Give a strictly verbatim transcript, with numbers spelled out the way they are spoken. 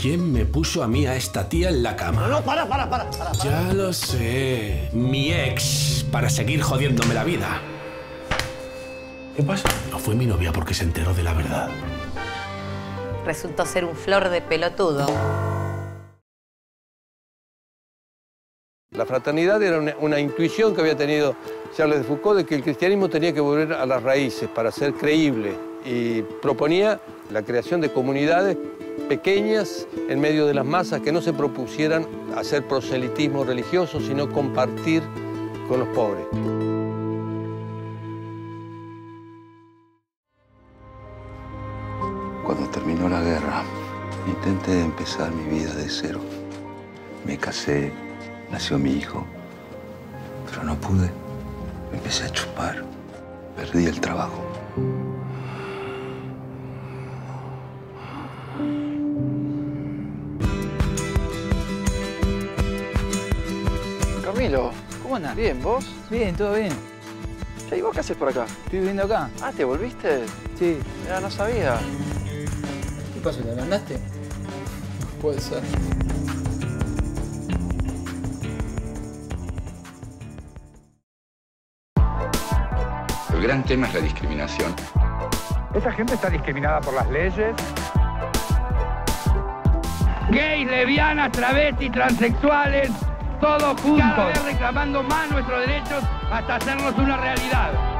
¿Quién me puso a mí a esta tía en la cama? No, no, para, para, para, para, para. Ya lo sé. Mi ex, para seguir jodiéndome la vida. ¿Qué pasa? No fue mi novia porque se enteró de la verdad. Resultó ser un flor de pelotudo. La fraternidad era una, una intuición que había tenido Charles de Foucault de que el cristianismo tenía que volver a las raíces para ser creíble, y proponía la creación de comunidades pequeñas en medio de las masas que no se propusieran hacer proselitismo religioso, sino compartir con los pobres. Cuando terminó la guerra, intenté empezar mi vida de cero. Me casé. Nació mi hijo, pero no pude. Empecé a chupar. Perdí el trabajo. Camilo, ¿cómo andás? ¿Bien, vos? Bien, todo bien. ¿Y vos qué haces por acá? Estoy viviendo acá. Ah, ¿te volviste? Sí. Mira, no sabía. ¿Qué pasó? ¿Te mandaste? Puede ser. El gran tema es la discriminación. Esa gente está discriminada por las leyes. Gays, lesbianas, travestis, transexuales, todos juntos. Cada vez reclamando más nuestros derechos hasta hacernos una realidad.